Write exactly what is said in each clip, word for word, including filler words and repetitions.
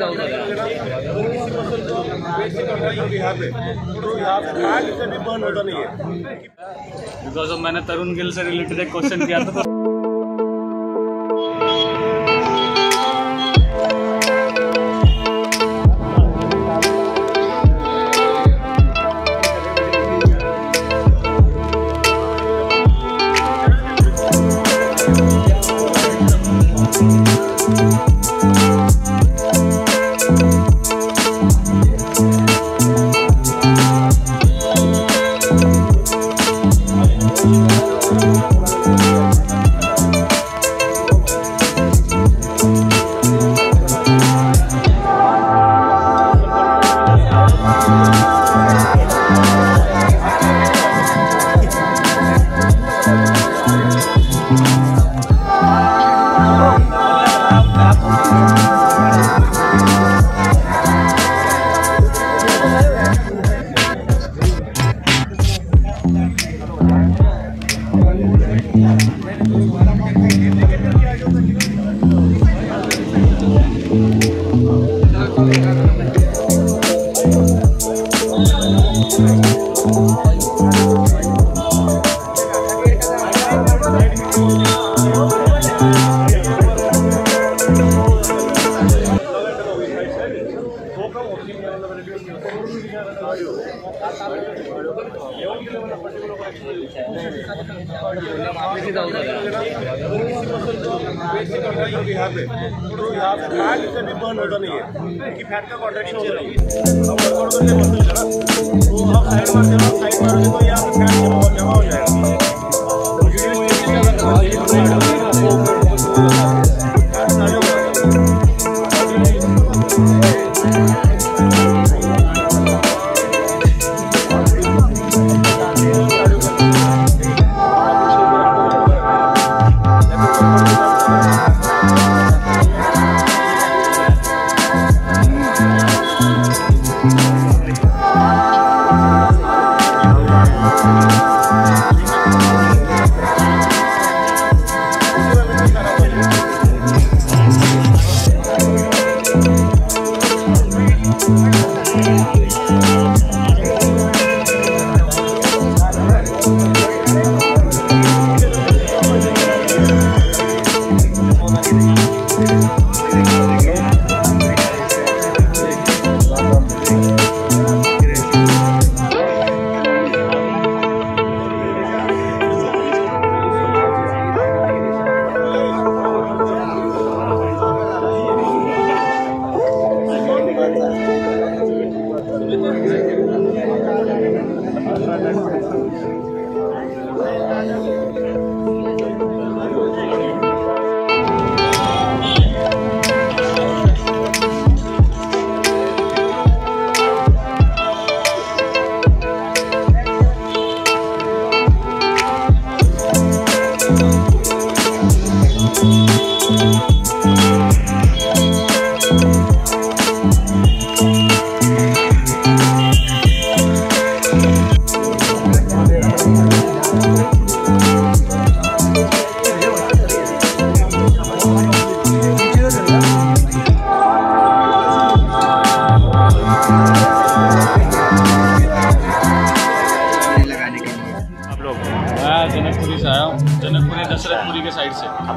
Because of मैंने तरुण गिल से related एक क्वेश्चन किया था।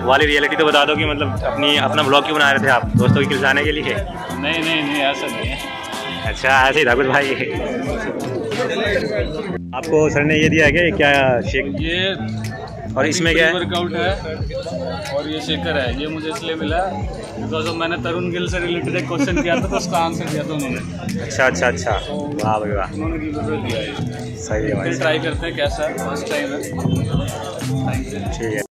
वाली रियलिटी तो बता दो कि मतलब अपनी अपना ब्लॉग क्यों बना रहे थे आप, दोस्तों की खिलाने के लिए? नहीं नहीं नहीं ऐसा नहीं है। अच्छा ऐसे ही था कुछ भाई। आपको सर ने ये दिया है क्या, क्या शेक ये और इसमें क्या वर्कआउट है और ये शेकर है, ये मुझे इसलिए मिला बिकॉज ऑफ मैंने तरुण गिल से रिलेटेड एक क्वेश्चन किया था तो उसका आंसर दिया था उन्होंने। अच्छा अच्छा अच्छा वाह भाई वाह, उन्होंने दिया है। सही है भाई, ट्राई करते हैं कैसा, फर्स्ट टाइम है। ठीक है।